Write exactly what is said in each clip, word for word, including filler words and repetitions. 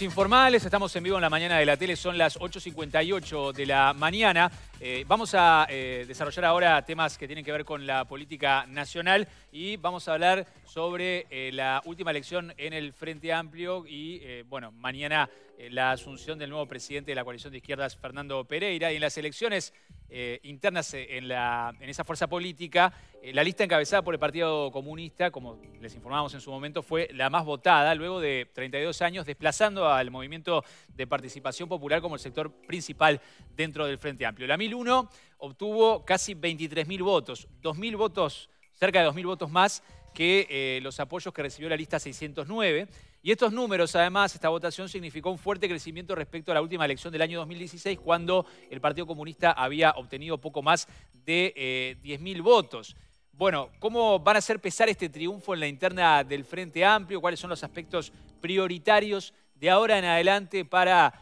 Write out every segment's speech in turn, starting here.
Informales, estamos en vivo en la mañana de la tele, son las ocho cincuenta y ocho de la mañana. Eh, vamos a eh, desarrollar ahora temas que tienen que ver con la política nacional y vamos a hablar sobre eh, la última elección en el Frente Amplio y, eh, bueno, mañana eh, la asunción del nuevo presidente de la coalición de izquierdas, Fernando Pereira, y en las elecciones eh, internas en, la, en esa fuerza política, eh, la lista encabezada por el Partido Comunista, como les informábamos en su momento, fue la más votada luego de treinta y dos años, desplazada al Movimiento de Participación Popular como el sector principal dentro del Frente Amplio. La mil uno obtuvo casi veintitrés mil votos, dos mil votos, cerca de dos mil votos más que eh, los apoyos que recibió la lista seiscientos nueve. Y estos números, además, esta votación significó un fuerte crecimiento respecto a la última elección del año dos mil dieciséis, cuando el Partido Comunista había obtenido poco más de eh, diez mil votos. Bueno, ¿cómo van a hacer pesar este triunfo en la interna del Frente Amplio? ¿Cuáles son los aspectos prioritarios de ahora en adelante para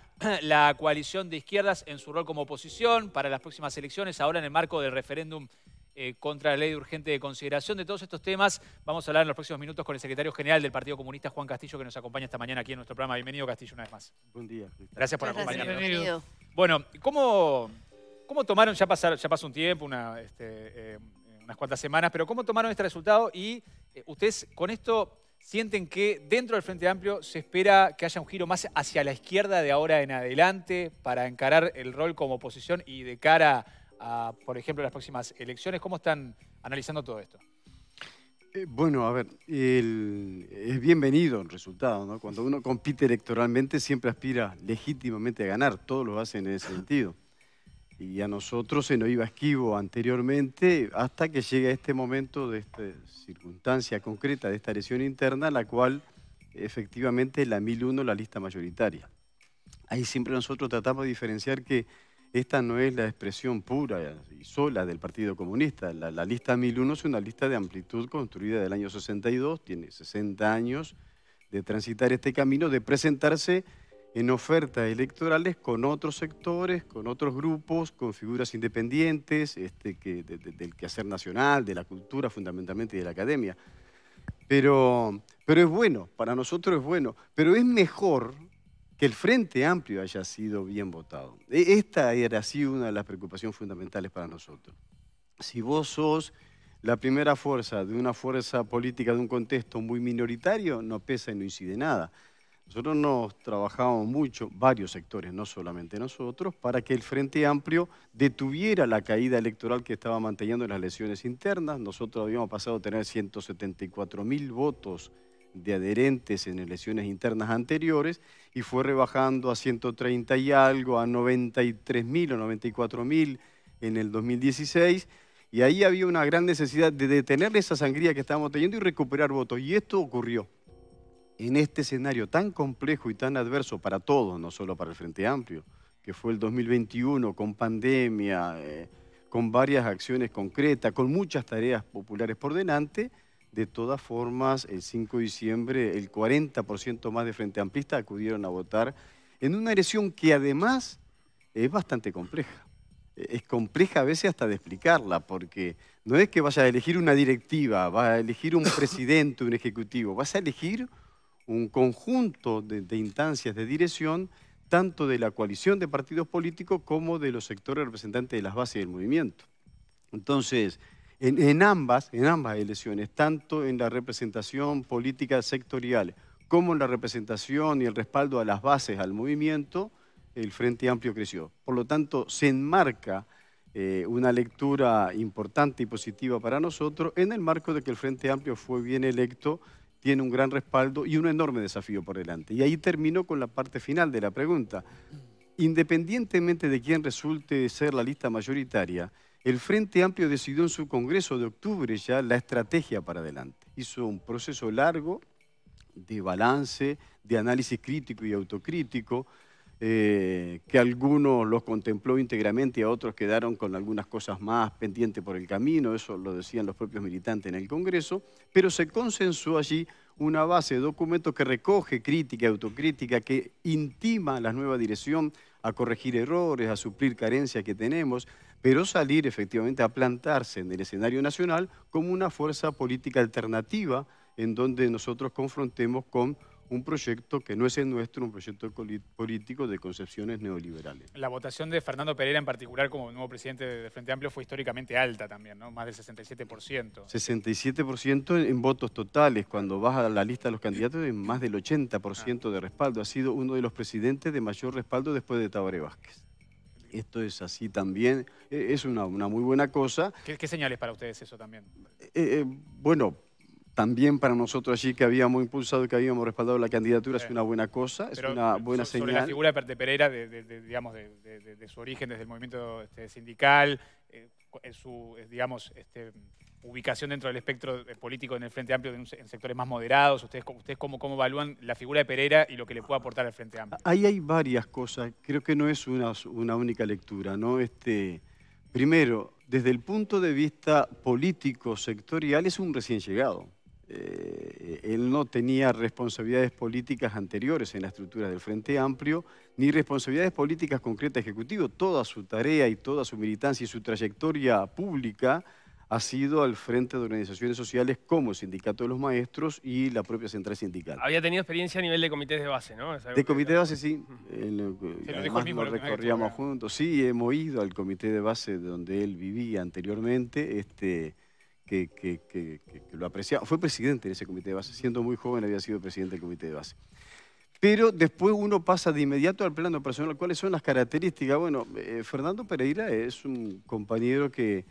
la coalición de izquierdas en su rol como oposición, para las próximas elecciones, ahora en el marco del referéndum eh, contra la ley de urgente de consideración? De todos estos temas vamos a hablar en los próximos minutos con el secretario general del Partido Comunista, Juan Castillo, que nos acompaña esta mañana aquí en nuestro programa. Bienvenido, Castillo, una vez más. Buen día. Gracias por acompañarnos. Bienvenido. Bueno, ¿cómo, cómo tomaron, ya, pasar, ya pasó un tiempo, una, este, eh, unas cuantas semanas, pero cómo tomaron este resultado y eh, ustedes con esto... ¿Sienten que dentro del Frente Amplio se espera que haya un giro más hacia la izquierda de ahora en adelante para encarar el rol como oposición y de cara a, por ejemplo, las próximas elecciones? ¿Cómo están analizando todo esto? Eh, bueno, a ver, el, es bienvenido el resultado, ¿no? Cuando uno compite electoralmente siempre aspira legítimamente a ganar, todos lo hacen en ese sentido. Y a nosotros se nos iba esquivo anteriormente hasta que llega este momento de esta circunstancia concreta, de esta elección interna, la cual efectivamente la mil uno es la lista mayoritaria. Ahí siempre nosotros tratamos de diferenciar que esta no es la expresión pura y sola del Partido Comunista. La, la lista mil uno es una lista de amplitud construida del año sesenta y dos, tiene sesenta años de transitar este camino, de presentarse en ofertas electorales con otros sectores, con otros grupos, con figuras independientes, este, que, de, de, del quehacer nacional, de la cultura fundamentalmente y de la academia. Pero, pero es bueno, para nosotros es bueno, pero es mejor que el Frente Amplio haya sido bien votado. Esta era así una de las preocupaciones fundamentales para nosotros. Si vos sos la primera fuerza de una fuerza política de un contexto muy minoritario, no pesa y no incide nada. Nosotros nos trabajamos mucho, varios sectores, no solamente nosotros, para que el Frente Amplio detuviera la caída electoral que estaba manteniendo en las elecciones internas. Nosotros habíamos pasado a tener ciento setenta y cuatro mil votos de adherentes en elecciones internas anteriores y fue rebajando a ciento treinta y algo, a noventa y tres mil o noventa y cuatro mil en el dos mil dieciséis. Y ahí había una gran necesidad de detener esa sangría que estábamos teniendo y recuperar votos. Y esto ocurrió. En este escenario tan complejo y tan adverso para todos, no solo para el Frente Amplio, que fue el dos mil veintiuno con pandemia, eh, con varias acciones concretas, con muchas tareas populares por delante, de todas formas el cinco de diciembre el cuarenta por ciento más de Frente Amplista acudieron a votar en una elección que además es bastante compleja. Es compleja a veces hasta de explicarla, porque no es que vayas a elegir una directiva, vas a elegir un presidente, un ejecutivo, vas a elegir un conjunto de, de instancias de dirección, tanto de la coalición de partidos políticos como de los sectores representantes de las bases del movimiento. Entonces, en, en, ambas, en ambas elecciones, tanto en la representación política sectorial como en la representación y el respaldo a las bases al movimiento, el Frente Amplio creció. Por lo tanto, se enmarca eh, una lectura importante y positiva para nosotros en el marco de que el Frente Amplio fue bien electo, tiene un gran respaldo y un enorme desafío por delante. Y ahí termino con la parte final de la pregunta. Independientemente de quién resulte ser la lista mayoritaria, el Frente Amplio decidió en su Congreso de octubre ya la estrategia para adelante. Hizo un proceso largo de balance, de análisis crítico y autocrítico, eh, que algunos los contempló íntegramente y a otros quedaron con algunas cosas más pendientes por el camino, eso lo decían los propios militantes en el Congreso, pero se consensuó allí una base de documentos que recoge crítica y autocrítica, que intima a la nueva dirección a corregir errores, a suplir carencias que tenemos, pero salir efectivamente a plantarse en el escenario nacional como una fuerza política alternativa en donde nosotros confrontemos con un proyecto que no es el nuestro, un proyecto político de concepciones neoliberales. La votación de Fernando Pereira en particular como nuevo presidente del Frente Amplio fue históricamente alta también, ¿no? Más del sesenta y siete por ciento. sesenta y siete por ciento en votos totales. Cuando vas a la lista de los candidatos es más del ochenta por ciento de respaldo. Ha sido uno de los presidentes de mayor respaldo después de Tabaré Vázquez. Esto es así también. Es una, una muy buena cosa. ¿Qué, qué señales para ustedes eso también? Eh, eh, bueno... También para nosotros allí que habíamos impulsado, que habíamos respaldado la candidatura, sí, es una buena cosa, es pero una buena sobre señal. Sobre la figura de Pereira, de, de, de, digamos, de, de, de su origen desde el movimiento este, sindical, eh, su, digamos, este, ubicación dentro del espectro político en el Frente Amplio, en, un, en sectores más moderados, ¿ustedes, ustedes cómo, cómo evalúan la figura de Pereira y lo que le puede aportar al Frente Amplio? Ahí hay varias cosas, creo que no es una, una única lectura, ¿no? Este, primero, desde el punto de vista político sectorial es un recién llegado. Eh, él no tenía responsabilidades políticas anteriores en la estructura del Frente Amplio, ni responsabilidades políticas concretas ejecutivo. Toda su tarea y toda su militancia y su trayectoria pública ha sido al frente de organizaciones sociales como el Sindicato de los Maestros y la propia Central Sindical. Había tenido experiencia a nivel de comités de base, ¿no? De comité de base, sí. El, Se lo dijo el mismo, lo recorríamos juntos. Sí, hemos ido al comité de base donde él vivía anteriormente, este... Que, que, que, que lo apreciaba. Fue presidente de ese comité de base, siendo muy joven había sido presidente del comité de base. Pero después uno pasa de inmediato al plano personal. ¿Cuáles son las características? Bueno, eh, Fernando Pereira es un compañero que,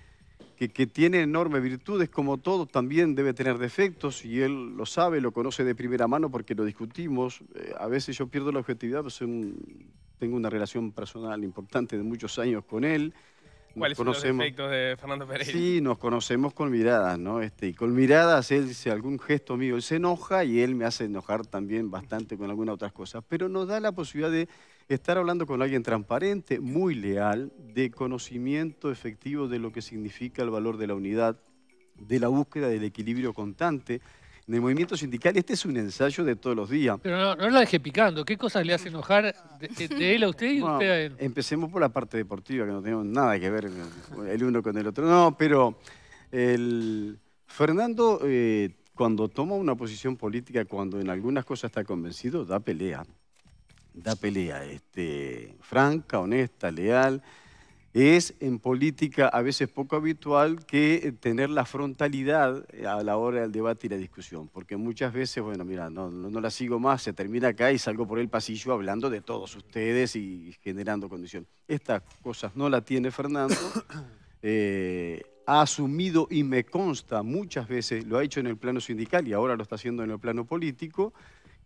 que, que tiene enormes virtudes, como todo, también debe tener defectos, y él lo sabe, lo conoce de primera mano porque lo discutimos. Eh, a veces yo pierdo la objetividad, pues un, tengo una relación personal importante de muchos años con él. ¿Cuáles son los efectos de Fernando Pereira? Sí, nos conocemos con miradas, ¿no? Este, y con miradas él dice algún gesto mío, él se enoja y él me hace enojar también bastante con algunas otras cosas. Pero nos da la posibilidad de estar hablando con alguien transparente, muy leal, de conocimiento efectivo de lo que significa el valor de la unidad, de la búsqueda del equilibrio constante. En el movimiento sindical este es un ensayo de todos los días. Pero no, no la deje picando. ¿Qué cosas le hace enojar de, de él a usted y bueno, usted a él? Empecemos por la parte deportiva, que no tenemos nada que ver el uno con el otro. No, pero el Fernando eh, cuando toma una posición política, cuando en algunas cosas está convencido, da pelea. Da pelea, este, franca, honesta, leal. Es en política a veces poco habitual que tener la frontalidad a la hora del debate y la discusión, porque muchas veces, bueno, mira, no, no la sigo más, se termina acá y salgo por el pasillo hablando de todos ustedes y generando condiciones. Estas cosas no la tiene Fernando, eh, ha asumido y me consta muchas veces, lo ha hecho en el plano sindical y ahora lo está haciendo en el plano político,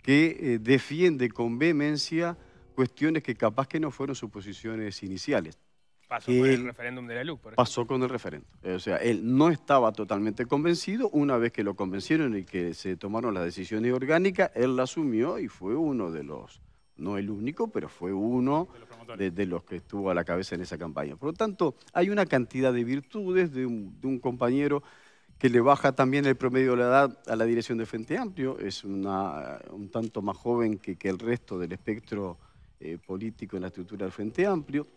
que eh, defiende con vehemencia cuestiones que capaz que no fueron sus posiciones iniciales. Pasó con el referéndum de la LUC, por ejemplo. Pasó con el referéndum. O sea, él no estaba totalmente convencido. Una vez que lo convencieron y que se tomaron las decisiones orgánicas, él la asumió y fue uno de los, no el único, pero fue uno de, de los que estuvo a la cabeza en esa campaña. Por lo tanto, hay una cantidad de virtudes de un, de un compañero que le baja también el promedio de la edad a la dirección de Frente Amplio. Es una, un tanto más joven que, que el resto del espectro eh, político en la estructura del Frente Amplio.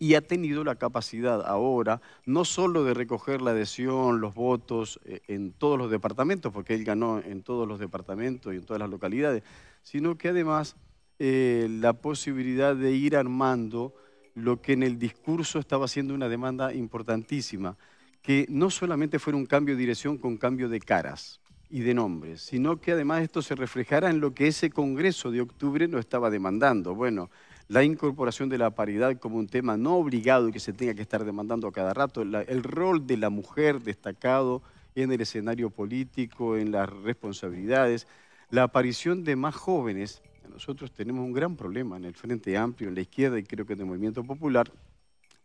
Y ha tenido la capacidad ahora no solo de recoger la adhesión, los votos eh, en todos los departamentos, porque él ganó en todos los departamentos y en todas las localidades, sino que además eh, la posibilidad de ir armando lo que en el discurso estaba siendo una demanda importantísima, que no solamente fuera un cambio de dirección con cambio de caras y de nombres, sino que además esto se reflejara en lo que ese Congreso de octubre no estaba demandando. Bueno, la incorporación de la paridad como un tema no obligado y que se tenga que estar demandando a cada rato, la, el rol de la mujer destacado en el escenario político, en las responsabilidades, la aparición de más jóvenes. Nosotros tenemos un gran problema en el Frente Amplio, en la izquierda y creo que en el Movimiento Popular.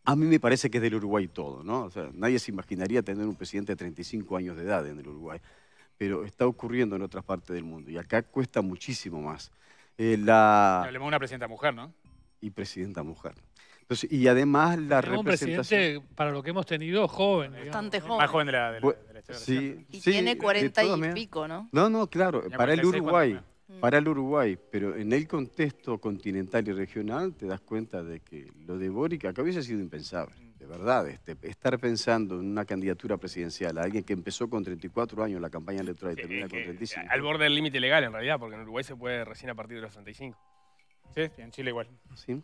A mí me parece que es del Uruguay todo, ¿no? O sea, nadie se imaginaría tener un presidente de treinta y cinco años de edad en el Uruguay, pero está ocurriendo en otras partes del mundo y acá cuesta muchísimo más. Eh, la... Hablemos de una presidenta mujer, ¿no? Y presidenta mujer. Entonces, y además la tenemos representación... un presidente, para lo que hemos tenido, joven. Bastante digamos. Joven. Más joven de la, de la, de la historia. Sí, y sí, tiene cuarenta y pico, ¿no? No, no, claro, tenía para el Uruguay, cuarenta. Para el Uruguay, pero en el contexto continental y regional te das cuenta de que lo de Boric acá hubiese sido impensable. de verdad, este, estar pensando en una candidatura presidencial a alguien que empezó con treinta y cuatro años la campaña electoral y termina eh, con treinta y cinco. Al borde del límite legal, en realidad, porque en Uruguay se puede recién a partir de los treinta y cinco. Sí, en Chile igual. Sí.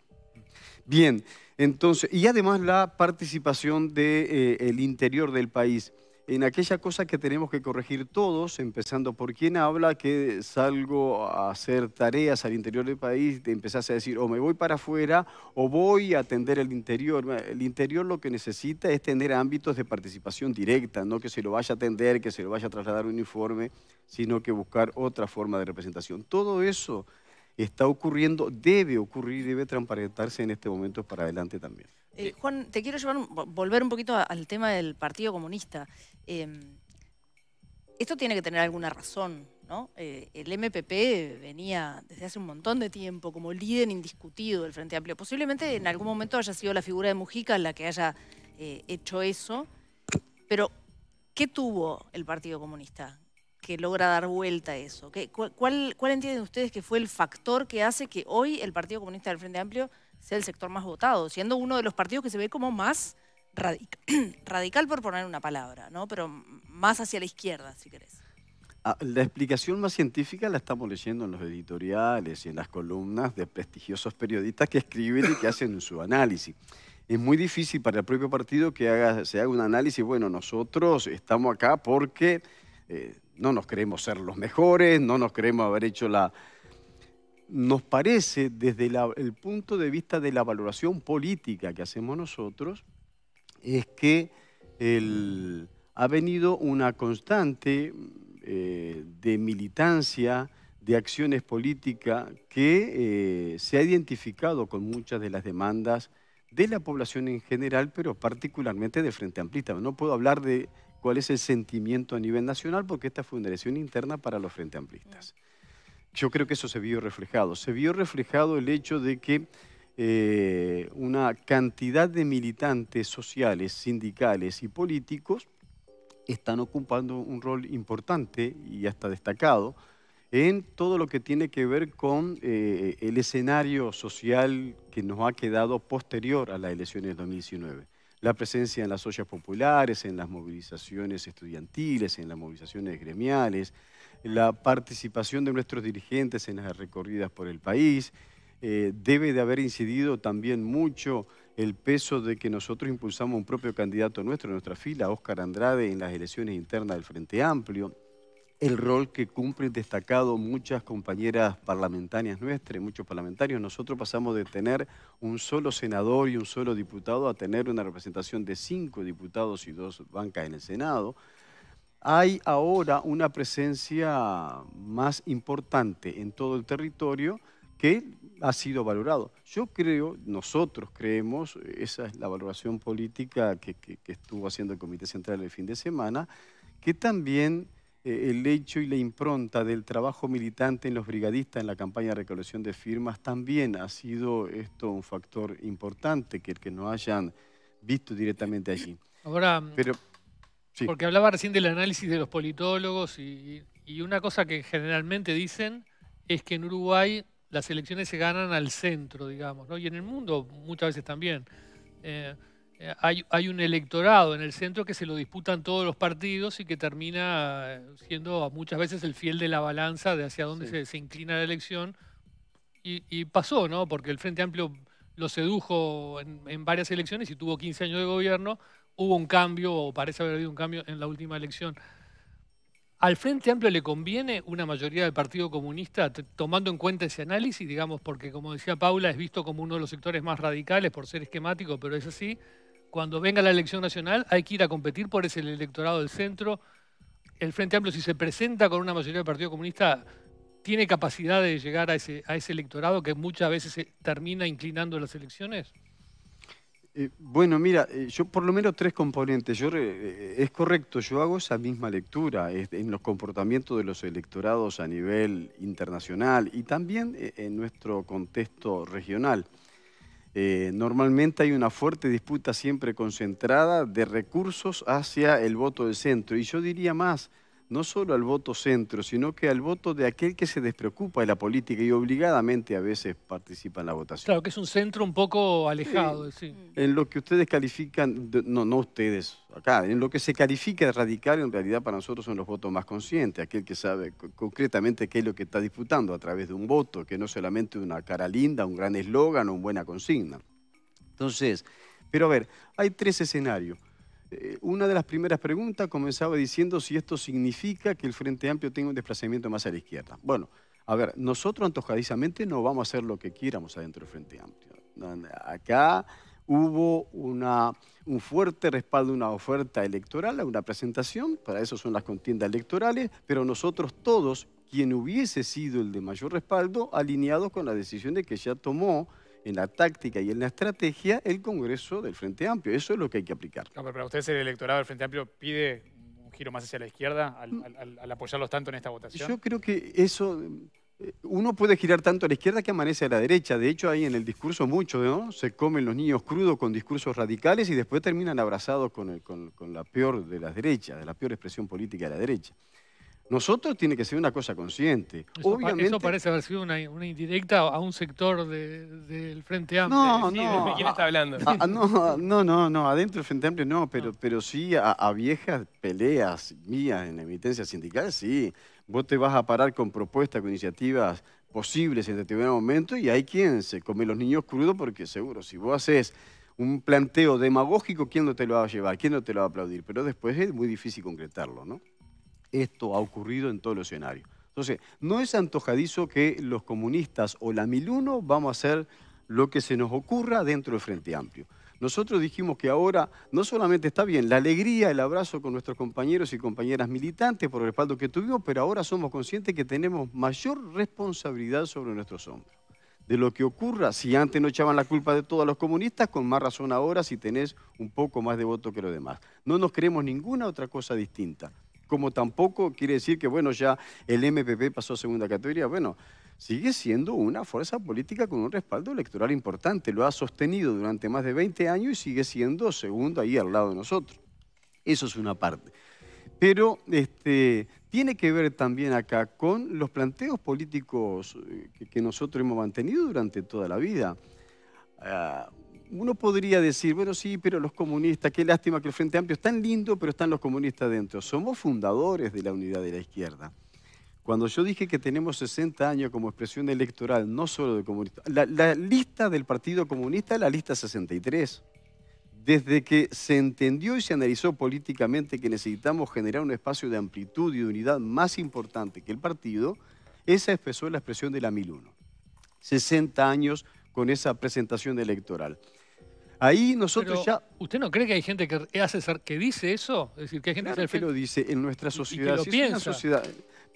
Bien, entonces, y además la participación del de, eh, interior del país en aquella cosa que tenemos que corregir todos, empezando por quien habla, que salgo a hacer tareas al interior del país, te empezás a decir o me voy para afuera o voy a atender el interior. El interior lo que necesita es tener ámbitos de participación directa, no que se lo vaya a atender, que se lo vaya a trasladar un informe, sino que buscar otra forma de representación. Todo eso está ocurriendo, debe ocurrir, debe transparentarse en este momento para adelante también. Eh, Juan, te quiero llevar un, volver un poquito al tema del Partido Comunista. Eh, esto tiene que tener alguna razón, ¿no? Eh, el M P P venía desde hace un montón de tiempo como líder indiscutido del Frente Amplio. Posiblemente en algún momento haya sido la figura de Mujica la que haya eh, hecho eso. Pero, ¿qué tuvo el Partido Comunista que logra dar vuelta a eso? ¿Qué, cuál, ¿Cuál entienden ustedes que fue el factor que hace que hoy el Partido Comunista del Frente Amplio sea el sector más votado, siendo uno de los partidos que se ve como más radical, radical por poner una palabra, ¿no? Pero más hacia la izquierda, si querés? Ah, la explicación más científica la estamos leyendo en los editoriales y en las columnas de prestigiosos periodistas que escriben y que hacen su análisis. Es muy difícil para el propio partido que haga, se haga un análisis, bueno, nosotros estamos acá porque eh, no nos creemos ser los mejores, no nos creemos haber hecho la... Nos parece, desde la, el punto de vista de la valoración política que hacemos nosotros, es que el, ha venido una constante eh, de militancia, de acciones políticas que eh, se ha identificado con muchas de las demandas de la población en general, pero particularmente del Frente Amplista. No puedo hablar de cuál es el sentimiento a nivel nacional porque esta fue una elección interna para los Frente Amplistas. Yo creo que eso se vio reflejado. Se vio reflejado el hecho de que eh, una cantidad de militantes sociales, sindicales y políticos están ocupando un rol importante y hasta destacado en todo lo que tiene que ver con eh, el escenario social que nos ha quedado posterior a las elecciones de dos mil diecinueve. La presencia en las ollas populares, en las movilizaciones estudiantiles, en las movilizaciones gremiales, la participación de nuestros dirigentes en las recorridas por el país. Eh, debe de haber incidido también mucho el peso de que nosotros impulsamos un propio candidato nuestro en nuestra fila, Oscar Andrade, en las elecciones internas del Frente Amplio. El rol que cumplen destacado muchas compañeras parlamentarias nuestras, muchos parlamentarios. Nosotros pasamos de tener un solo senador y un solo diputado a tener una representación de cinco diputados y dos bancas en el Senado. Hay ahora una presencia más importante en todo el territorio que ha sido valorado. Yo creo, nosotros creemos, esa es la valoración política que, que, que estuvo haciendo el Comité Central el fin de semana, que también eh, el hecho y la impronta del trabajo militante en los brigadistas en la campaña de recolección de firmas también ha sido esto un factor importante, que, que nos hayan visto directamente allí. Ahora... Pero, sí. Porque hablaba recién del análisis de los politólogos y, y una cosa que generalmente dicen es que en Uruguay las elecciones se ganan al centro, digamos, ¿no? Y en el mundo muchas veces también. Eh, hay, hay un electorado en el centro que se lo disputan todos los partidos y que termina siendo muchas veces el fiel de la balanza de hacia dónde sí. se, se inclina la elección. Y, y pasó, ¿no? Porque el Frente Amplio lo sedujo en, en varias elecciones y tuvo quince años de gobierno. Hubo un cambio, o parece haber habido un cambio en la última elección. ¿Al Frente Amplio le conviene una mayoría del Partido Comunista, tomando en cuenta ese análisis, digamos, porque como decía Paula, es visto como uno de los sectores más radicales por ser esquemático, pero es así? Cuando venga la elección nacional hay que ir a competir por ese electorado del centro. ¿El Frente Amplio, si se presenta con una mayoría del Partido Comunista, tiene capacidad de llegar a ese, a ese electorado que muchas veces se termina inclinando las elecciones? Eh, bueno, mira, eh, yo por lo menos tres componentes. Yo, eh, es correcto, yo hago esa misma lectura es, en los comportamientos de los electorados a nivel internacional y también eh, en nuestro contexto regional. Eh, normalmente hay una fuerte disputa siempre concentrada de recursos hacia el voto del centro. Y yo diría más, no solo al voto centro, sino que al voto de aquel que se despreocupa de la política y obligadamente a veces participa en la votación. Claro, que es un centro un poco alejado. Sí. Sí. En lo que ustedes califican, de, no, no ustedes, acá, en lo que se califica de radical, en realidad para nosotros son los votos más conscientes, aquel que sabe concretamente qué es lo que está disputando a través de un voto, que no solamente una cara linda, un gran eslogan o una buena consigna. Entonces, pero a ver, hay tres escenarios. Una de las primeras preguntas comenzaba diciendo si esto significa que el Frente Amplio tenga un desplazamiento más a la izquierda. Bueno, a ver, nosotros antojadizamente no vamos a hacer lo que quieramos adentro del Frente Amplio. Acá hubo una, un fuerte respaldo, una oferta electoral, una presentación, para eso son las contiendas electorales, pero nosotros todos, quien hubiese sido el de mayor respaldo, alineados con las decisiones que ya tomó en la táctica y en la estrategia, el Congreso del Frente Amplio. Eso es lo que hay que aplicar. No, pero para ustedes el electorado del Frente Amplio pide un giro más hacia la izquierda al, al, al apoyarlos tanto en esta votación. Yo creo que eso... Uno puede girar tanto a la izquierda que amanece a la derecha. De hecho, hay en el discurso mucho, ¿no? Se comen los niños crudos con discursos radicales y después terminan abrazados con, el, con, con la peor de las derechas, de la peor expresión política de la derecha. Nosotros tiene que ser una cosa consciente. Eso, Obviamente, eso parece haber sido una, una indirecta a un sector del de, de Frente Amplio. No, sí, no. ¿De quién está hablando? A, a, no, no, no, no, adentro del Frente Amplio no, pero, ah. pero sí a, a viejas peleas mías en la militancia sindical, sí. Vos te vas a parar con propuestas, con iniciativas posibles en determinado momento y hay quien se come los niños crudos porque seguro, si vos haces un planteo demagógico, ¿quién no te lo va a llevar? ¿Quién no te lo va a aplaudir? Pero después es muy difícil concretarlo, ¿no? Esto ha ocurrido en todos los escenarios. Entonces, no es antojadizo que los comunistas o la Miluno vamos a hacer lo que se nos ocurra dentro del Frente Amplio. Nosotros dijimos que ahora no solamente está bien la alegría, el abrazo con nuestros compañeros y compañeras militantes por el respaldo que tuvimos, pero ahora somos conscientes que tenemos mayor responsabilidad sobre nuestros hombros. De lo que ocurra, si antes no echaban la culpa de todos los comunistas, con más razón ahora si tenés un poco más de voto que los demás. No nos creemos ninguna otra cosa distinta. Como tampoco quiere decir que, bueno, ya el M P P pasó a segunda categoría. Bueno, sigue siendo una fuerza política con un respaldo electoral importante. Lo ha sostenido durante más de veinte años y sigue siendo segundo ahí al lado de nosotros. Eso es una parte. Pero este, tiene que ver también acá con los planteos políticos que, que nosotros hemos mantenido durante toda la vida. Uh, Uno podría decir, bueno, sí, pero los comunistas, qué lástima que el Frente Amplio es tan lindo, pero están los comunistas dentro. Somos fundadores de la unidad de la izquierda. Cuando yo dije que tenemos sesenta años como expresión electoral, no solo de comunistas, la, la lista del Partido Comunista es la lista sesenta y tres. Desde que se entendió y se analizó políticamente que necesitamos generar un espacio de amplitud y de unidad más importante que el partido, esa empezó la expresión de la mil uno. sesenta años con esa presentación electoral. Ahí nosotros Pero, ya... ¿Usted no cree que hay gente que, hace ser, que dice eso? Es decir, que hay gente claro que, que lo dice en nuestra sociedad. Y que lo si piensa. Es una sociedad,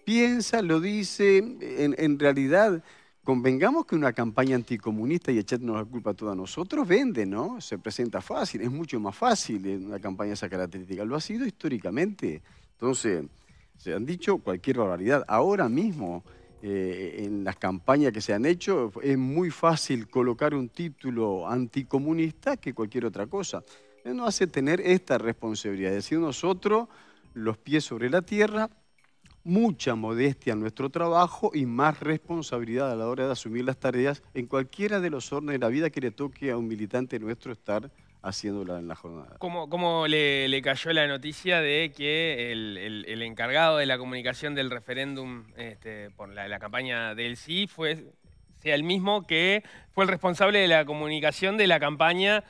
piensa, lo dice. En, en realidad, convengamos que una campaña anticomunista y echarnos la culpa a todos nosotros vende, ¿no? Se presenta fácil, es mucho más fácil una campaña de esa característica. Lo ha sido históricamente. Entonces, se han dicho cualquier barbaridad. Ahora mismo... Eh, en las campañas que se han hecho, es muy fácil colocar un título anticomunista que cualquier otra cosa. Nos hace tener esta responsabilidad, es decir, nosotros, los pies sobre la tierra, mucha modestia en nuestro trabajo y más responsabilidad a la hora de asumir las tareas en cualquiera de los órdenes de la vida que le toque a un militante nuestro estar haciéndola en la jornada. ¿Cómo, cómo le, le cayó la noticia de que el, el, el encargado de la comunicación del referéndum este, por la, la campaña del sí fue, sea el mismo que fue el responsable de la comunicación de la campaña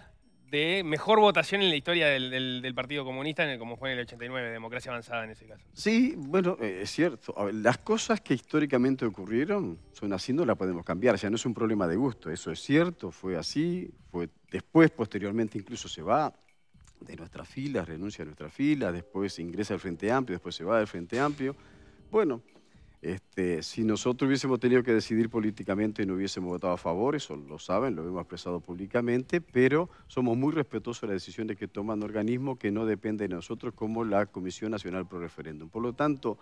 de mejor votación en la historia del, del, del Partido Comunista, en el, como fue en el ochenta y nueve, democracia avanzada en ese caso? Sí, bueno, es cierto. A ver, las cosas que históricamente ocurrieron son así, no las podemos cambiar. Ya no es un problema de gusto, eso es cierto, fue así, fue después, posteriormente, incluso se va de nuestras filas, renuncia a nuestras filas, después ingresa al Frente Amplio, después se va del Frente Amplio. Bueno, este, si nosotros hubiésemos tenido que decidir políticamente y no hubiésemos votado a favor, eso lo saben, lo hemos expresado públicamente, pero somos muy respetuosos de las decisiones que toman organismos que no dependen de nosotros, como la Comisión Nacional Pro Referéndum. Por lo tanto,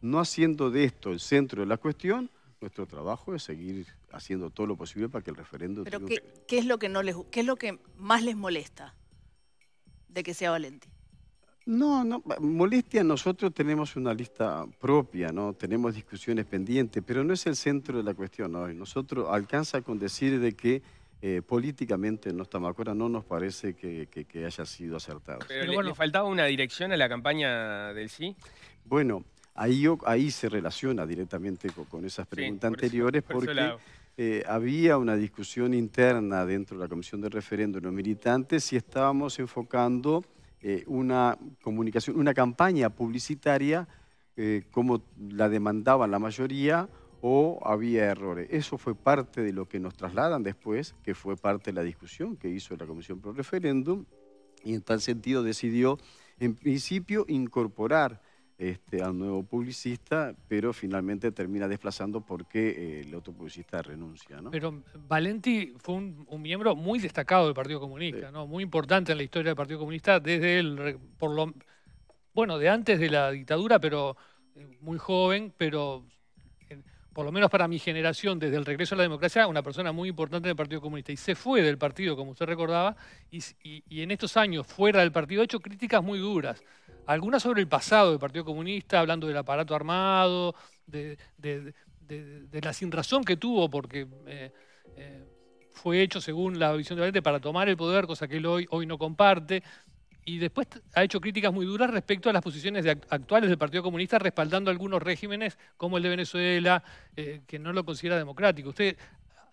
no haciendo de esto el centro de la cuestión, nuestro trabajo es seguir haciendo todo lo posible para que el referéndum... Pero ¿qué, qué es lo que no les, qué es lo que más les molesta de que sea Valenti? No, no, molestia, nosotros tenemos una lista propia, ¿no? Tenemos discusiones pendientes, pero no es el centro de la cuestión hoy. Nosotros alcanza con decir de que eh, políticamente en Nostamacora no nos parece que, que, que haya sido acertado. Pero, pero bueno, ¿le faltaba una dirección a la campaña del sí? Bueno, ahí, ahí se relaciona directamente con, con esas preguntas sí, por anteriores eso, por porque... Eso Eh, había una discusión interna dentro de la Comisión de Referéndum de los militantes si estábamos enfocando eh, una comunicación, una campaña publicitaria eh, como la demandaban la mayoría o había errores. Eso fue parte de lo que nos trasladan después, que fue parte de la discusión que hizo la Comisión Pro Referéndum y en tal sentido decidió en principio incorporar Este, al nuevo publicista, pero finalmente termina desplazando porque eh, el otro publicista renuncia, ¿no? Pero Valenti fue un, un miembro muy destacado del Partido Comunista, sí, ¿no? Muy importante en la historia del Partido Comunista desde el, por lo, bueno, de antes de la dictadura, pero muy joven, pero por lo menos para mi generación, desde el regreso a la democracia, una persona muy importante del Partido Comunista. Y se fue del partido, como usted recordaba, y, y, y en estos años fuera del partido ha hecho críticas muy duras. Algunas sobre el pasado del Partido Comunista, hablando del aparato armado, de, de, de, de la sinrazón que tuvo, porque eh, eh, fue hecho, según la visión de Valenti, para tomar el poder, cosa que él hoy, hoy no comparte. Y después ha hecho críticas muy duras respecto a las posiciones de, actuales del Partido Comunista, respaldando algunos regímenes, como el de Venezuela, eh, que no lo considera democrático. Usted...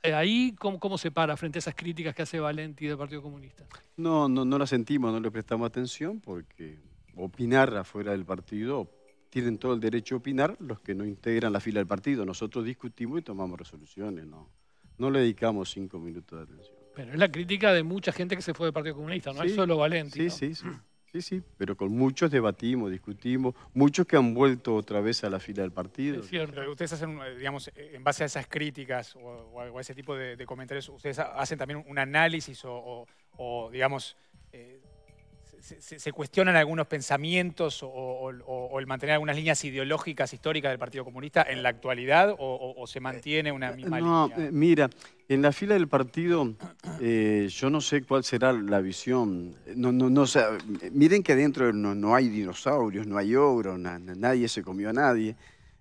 ¿Ahí cómo, cómo se para frente a esas críticas que hace Valenti del Partido Comunista? No, no, no las sentimos, no le prestamos atención porque opinar afuera del partido, tienen todo el derecho a opinar los que no integran la fila del partido. Nosotros discutimos y tomamos resoluciones, no, no le dedicamos cinco minutos de atención. Pero es la crítica de mucha gente que se fue del Partido Comunista, no sí, es solo Valenti. Sí, ¿no? sí, sí, sí, sí, pero con muchos debatimos, discutimos, muchos que han vuelto otra vez a la fila del partido. Es cierto. Pero ustedes hacen, digamos, en base a esas críticas o, o a ese tipo de, de comentarios, ustedes hacen también un análisis o, o, o digamos... Eh, Se, se, ¿Se cuestionan algunos pensamientos o, o, o, o el mantener algunas líneas ideológicas históricas del Partido Comunista en la actualidad o, o, o se mantiene una misma no, línea? No, mira, en la fila del partido eh, yo no sé cuál será la visión. No, no, no, o sea, miren que adentro no, no hay dinosaurios, no hay ogros, na, na, nadie se comió a nadie.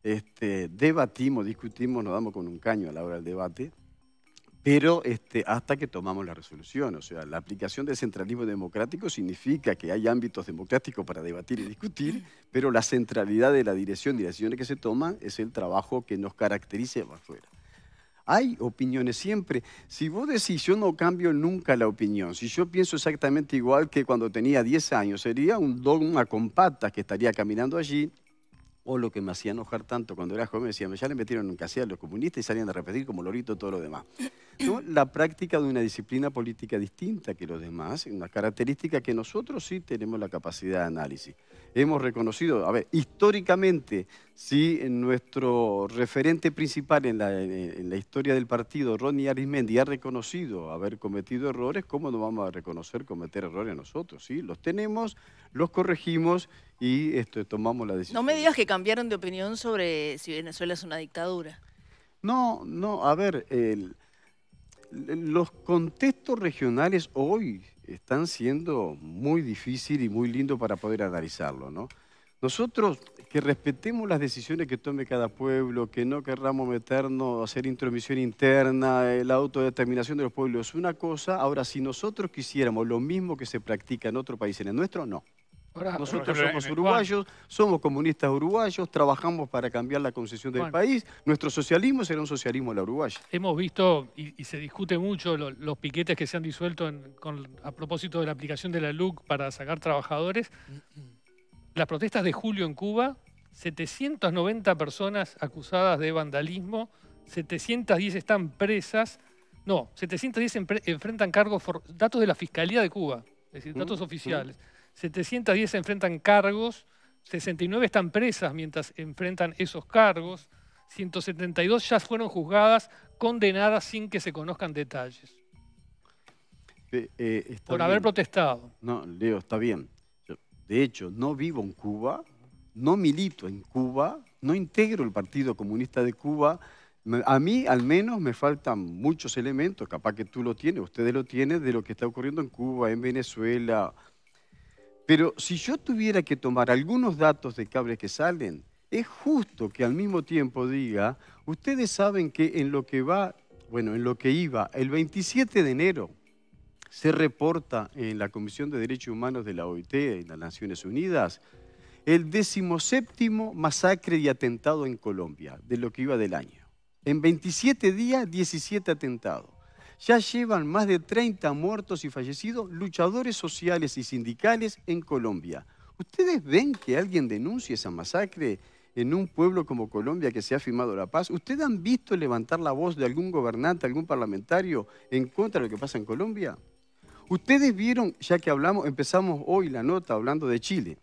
Este, debatimos, discutimos, nos damos con un caño a la hora del debate. Pero este, hasta que tomamos la resolución, o sea, la aplicación del centralismo democrático significa que hay ámbitos democráticos para debatir y discutir, pero la centralidad de la dirección y las decisiones que se toman es el trabajo que nos caracteriza por fuera. Hay opiniones siempre. Si vos decís, yo no cambio nunca la opinión, si yo pienso exactamente igual que cuando tenía diez años, sería un dogma con patas que estaría caminando allí, o lo que me hacía enojar tanto cuando era joven, me decían, ya le metieron en casilla a los comunistas y salían a repetir como lorito todo lo demás. ¿No? La práctica de una disciplina política distinta que los demás, una característica que nosotros sí tenemos la capacidad de análisis. Hemos reconocido, a ver, históricamente, si sí, nuestro referente principal en la, en la historia del partido, Rodney Arismendi, ha reconocido haber cometido errores, ¿cómo no vamos a reconocer cometer errores nosotros? ¿Sí? Los tenemos, los corregimos y esto, tomamos la decisión. No me digas que cambiaron de opinión sobre si Venezuela es una dictadura. No, no, a ver, el, los contextos regionales hoy están siendo muy difíciles y muy lindos para poder analizarlo, ¿no? Nosotros que respetemos las decisiones que tome cada pueblo, que no querramos meternos, hacer intromisión interna, la autodeterminación de los pueblos es una cosa. Ahora, si nosotros quisiéramos lo mismo que se practica en otro país, en el nuestro, no. Ahora, nosotros somos uruguayos, somos comunistas uruguayos, trabajamos para cambiar la concepción del bueno, país. Nuestro socialismo será un socialismo a la uruguaya. Hemos visto, y, y se discute mucho, lo, los piquetes que se han disuelto en, con, a propósito de la aplicación de la L U C para sacar trabajadores. Las protestas de julio en Cuba, setecientas noventa personas acusadas de vandalismo, setecientas diez están presas, no, setecientas diez enfrentan cargos, for, datos de la Fiscalía de Cuba, es decir, datos mm, oficiales. Mm. setecientas diez enfrentan cargos, sesenta y nueve están presas mientras enfrentan esos cargos, ciento setenta y dos ya fueron juzgadas, condenadas sin que se conozcan detalles. Eh, eh, por bien. haber protestado. No, Leo, está bien. Yo, de hecho, no vivo en Cuba, no milito en Cuba, no integro el Partido Comunista de Cuba. A mí, al menos, me faltan muchos elementos, capaz que tú lo tienes, ustedes lo tienen, de lo que está ocurriendo en Cuba, en Venezuela... Pero si yo tuviera que tomar algunos datos de cables que salen, es justo que al mismo tiempo diga, ustedes saben que en lo que va, bueno, en lo que iba, el veintisiete de enero se reporta en la Comisión de Derechos Humanos de la O I T y las Naciones Unidas el decimoséptimo masacre y atentado en Colombia, de lo que iba del año. En veintisiete días, diecisiete atentados. Ya llevan más de treinta muertos y fallecidos, luchadores sociales y sindicales en Colombia. ¿Ustedes ven que alguien denuncie esa masacre en un pueblo como Colombia que se ha firmado la paz? ¿Ustedes han visto levantar la voz de algún gobernante, algún parlamentario en contra de lo que pasa en Colombia? Ustedes vieron, ya que hablamos, empezamos hoy la nota hablando de Chile.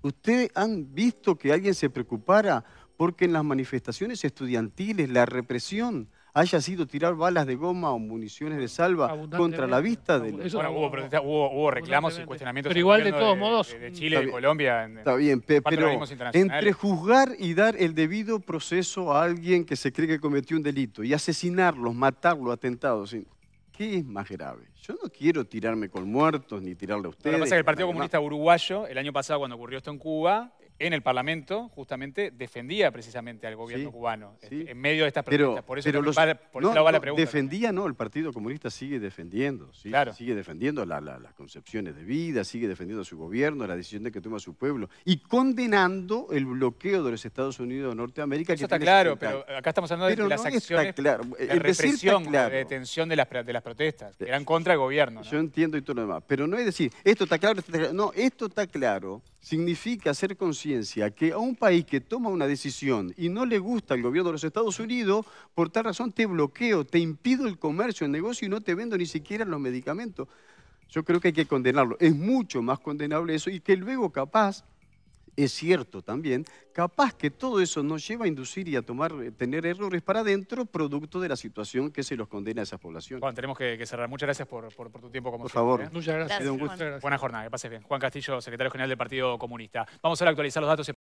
¿Ustedes han visto que alguien se preocupara porque en las manifestaciones estudiantiles la represión haya sido tirar balas de goma o municiones de salva contra la vista de... Eso, bueno, hubo protestas, hubo, hubo reclamos y cuestionamientos... Pero igual de todos de, modos... De, de Chile, de Colombia... En, está bien, pero entre juzgar y dar el debido proceso a alguien que se cree que cometió un delito y asesinarlos, matarlos, atentados... ¿Qué es más grave? Yo no quiero tirarme con muertos ni tirarle a ustedes. Lo que pasa es que el Partido Comunista Uruguayo, el año pasado cuando ocurrió esto en Cuba, en el Parlamento justamente defendía precisamente al gobierno sí, cubano sí. en medio de estas protestas. Por eso los, va, por no, eso va no, la pregunta. Defendía, también. no, el Partido Comunista sigue defendiendo. ¿sí? Claro. Sigue defendiendo la, la, las concepciones de vida, sigue defendiendo a su gobierno, las decisiones que toma su pueblo y condenando el bloqueo de los Estados Unidos de Norteamérica. Eso que está claro, pero acá estamos hablando pero de las no acciones, claro. la represión, claro. la detención de las, de las protestas, que eran contra el gobierno. ¿no? Yo entiendo y todo lo demás, pero no es decir, esto está claro, esto está claro. No, esto está claro, significa hacer conciencia que a un país que toma una decisión y no le gusta el gobierno de los Estados Unidos, por tal razón te bloqueo, te impido el comercio, el negocio y no te vendo ni siquiera los medicamentos. Yo creo que hay que condenarlo. Es mucho más condenable eso y que luego capaz... Es cierto también, capaz que todo eso nos lleva a inducir y a tomar, tener errores para adentro, producto de la situación que se los condena a esas poblaciones. Juan, tenemos que, que cerrar. Muchas gracias por, por, por tu tiempo. Como por siempre, favor. ¿eh? Muchas gracias. gracias, un gusto. Muchas gracias. Buena jornada, que pases bien. Juan Castillo, secretario general del Partido Comunista. Vamos ahora a actualizar los datos.